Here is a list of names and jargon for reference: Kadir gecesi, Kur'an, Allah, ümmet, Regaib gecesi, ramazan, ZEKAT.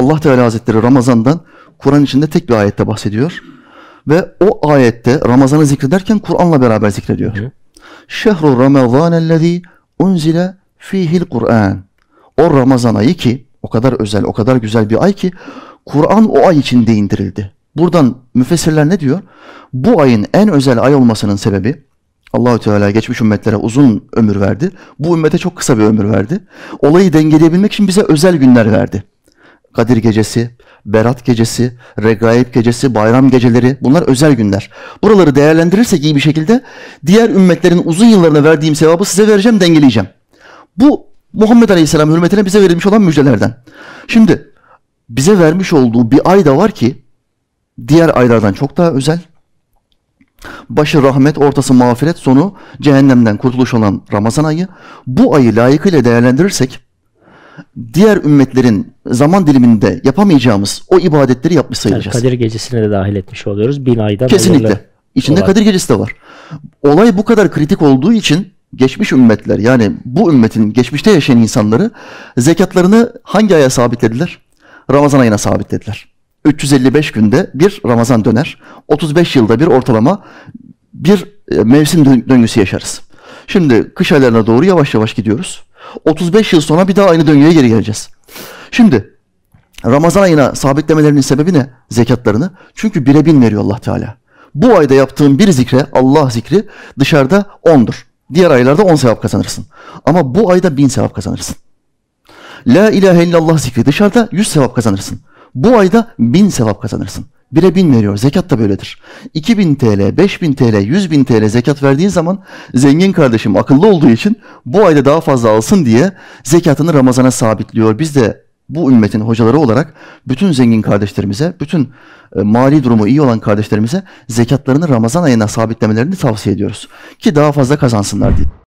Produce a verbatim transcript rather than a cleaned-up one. Allah Teala Hazretleri Ramazan'dan Kur'an içinde tek bir ayette bahsediyor. Ve o ayette Ramazan'ı zikrederken Kur'an'la beraber zikrediyor. Şehru Ramazanellezî unzile fîhil Kur'an. O Ramazan ayı ki o kadar özel, o kadar güzel bir ay ki Kur'an o ay içinde indirildi. Buradan müfessirler ne diyor? Bu ayın en özel ay olmasının sebebi Allahü Teala geçmiş ümmetlere uzun ömür verdi. Bu ümmete çok kısa bir ömür verdi. Olayı dengeleyebilmek için bize özel günler verdi. Kadir gecesi, Berat gecesi, Regaib gecesi, bayram geceleri, bunlar özel günler. Buraları değerlendirirsek iyi bir şekilde diğer ümmetlerin uzun yıllarına verdiğim sevabı size vereceğim, dengeleyeceğim. Bu Muhammed Aleyhisselam hürmetine bize verilmiş olan müjdelerden. Şimdi bize vermiş olduğu bir ay da var ki diğer aylardan çok daha özel. Başı rahmet, ortası mağfiret, sonu cehennemden kurtuluş olan Ramazan ayı. Bu ayı layıkıyla değerlendirirsek diğer ümmetlerin zaman diliminde yapamayacağımız o ibadetleri yapmış sayılacağız. Yani Kadir gecesine de dahil etmiş oluyoruz. Bin aydan kesinlikle. İçinde Kadir gecesi de var. Olay bu kadar kritik olduğu için geçmiş ümmetler, yani bu ümmetin geçmişte yaşayan insanları zekatlarını hangi aya sabitlediler? Ramazan ayına sabitlediler. üç yüz elli beş günde bir Ramazan döner. otuz beş yılda bir ortalama bir mevsim döngüsü yaşarız. Şimdi kış aylarına doğru yavaş yavaş gidiyoruz. otuz beş yıl sonra bir daha aynı döngüye geri geleceğiz. Şimdi Ramazan ayına sabitlemelerinin sebebi ne? Zekatlarını. Çünkü bire bin veriyor Allah Teala. Bu ayda yaptığın bir zikre, Allah zikri, dışarıda ondur. Diğer aylarda on sevap kazanırsın. Ama bu ayda bin sevap kazanırsın. La ilahe illallah zikri dışarıda yüz sevap kazanırsın. Bu ayda bin sevap kazanırsın. Bire bin veriyor. Zekat da böyledir. iki bin TL, beş bin TL, yüz bin TL zekat verdiğin zaman zengin kardeşim akıllı olduğu için bu ayda daha fazla alsın diye zekatını Ramazan'a sabitliyor. Biz de bu ümmetin hocaları olarak bütün zengin kardeşlerimize, bütün mali durumu iyi olan kardeşlerimize zekatlarını Ramazan ayına sabitlemelerini tavsiye ediyoruz. Ki daha fazla kazansınlar diye.